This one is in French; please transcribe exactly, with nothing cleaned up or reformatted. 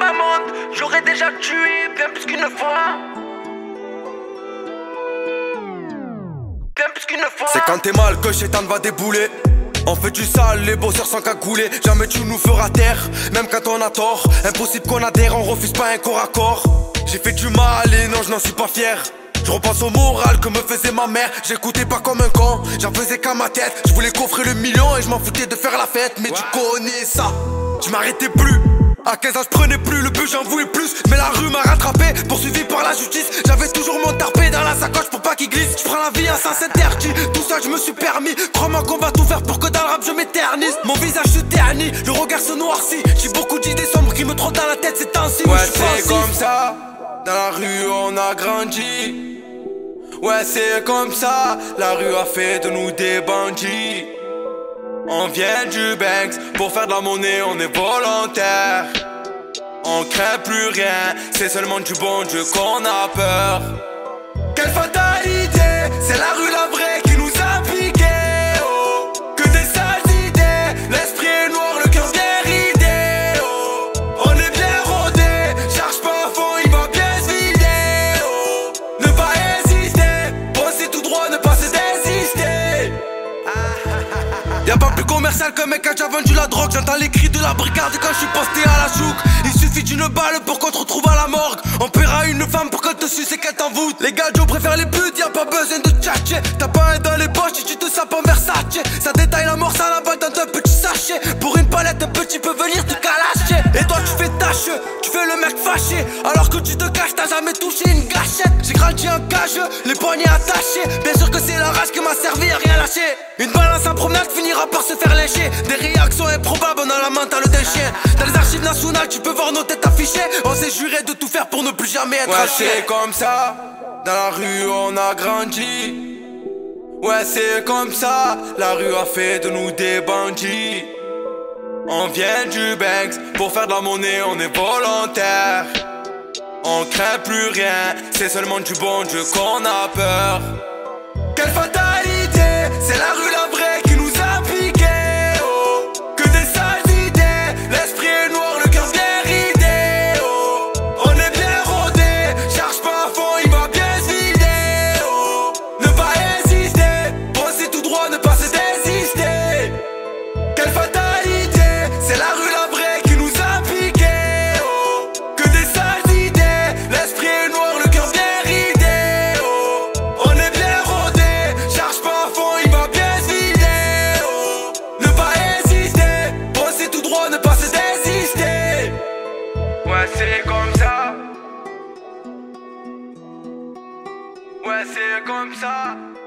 ma monde, j'aurais déjà tué bien plus qu'une fois. Bien plus qu'une fois. C'est quand t'es mal que Shaitan va débouler. On fait du sale, les bosseurs sans cagouler. Jamais tu nous feras taire, même quand on a tort. Impossible qu'on adhère, on refuse pas un corps à corps. J'ai fait du mal et non je n'en suis pas fier. Je repense au moral que me faisait ma mère. J'écoutais pas comme un con, j'en faisais qu'à ma tête. Je voulais coffrer le million et je m'en foutais de faire la fête. Mais tu connais ça, je m'arrêtais plus. À quinze ans je prenais plus, le but j'en voulais plus. Mais la rue m'a rattrapé, poursuivi par la justice. J'avais toujours mon tarpé dans la sacoche pour pas qu'il glisse. Je prends la vie à sens interdit, tout ça je me suis permis. Crois-moi qu'on va tout faire pour que dans le rap je m'éternise. Mon visage se ternit, le regard se noircit. J'ai beaucoup d'idées sombres qui me trottent dans la tête ces temps-ci. Ouais c'est comme ça, dans la rue on a grandi. Ouais c'est comme ça, la rue a fait de nous des bandits. On vient du Banks, pour faire de la monnaie on est volontaire. On craint plus rien, c'est seulement du bon Dieu qu'on a peur. Quelle fatalité, c'est la rue la vraie qui nous a piqué, oh. Que des sales idées, l'esprit est noir, le cœur bien ridé, oh. On est bien rodé, charge pas à fond, il va bien se vider, oh. Ne pas hésiter, bosser tout droit, ne pas se désister. Y'a pas plus commercial que mec quand j'ai vendu la drogue. J'entends les cris de la brigade quand je suis posté à la chouque. Il suffit d'une balle pour qu'on te retrouve à la morgue. On paiera une femme pour qu'elle te suce et qu'elle t'envoûte. Les gars, je préfère les putes, y'a pas besoin de tchatcher. T'as pas un dans les poches et tu te sapes en Versace. Ça détaille la mort, ça la balle dans un petit sachet. Pour une palette, un petit peut venir te calacher. Et toi tu fais tâche, tu fais le mec fâché. Alors que tu te caches, t'as jamais touché une gâchette. J'ai grandi en cage, les poignets attachés. Bien sûr que c'est la rage qui m'a servi à rien lâcher. Une balance en promenade finira par se faire lécher. Des réactions improbables, on a la mentale d'un chien. Dans les archives nationales, tu peux voir nos têtes affichées. On s'est juré de tout faire pour ne plus jamais être lâché. Ouais c'est comme ça, dans la rue on a grandi. Ouais c'est comme ça, la rue a fait de nous des bandits. On vient du Banks, pour faire de la monnaie on est volontaire. On craint plus rien, c'est seulement du bon Dieu qu'on a peur. Quelle fatalité, c'est la rue la vraie qui nous comme ça.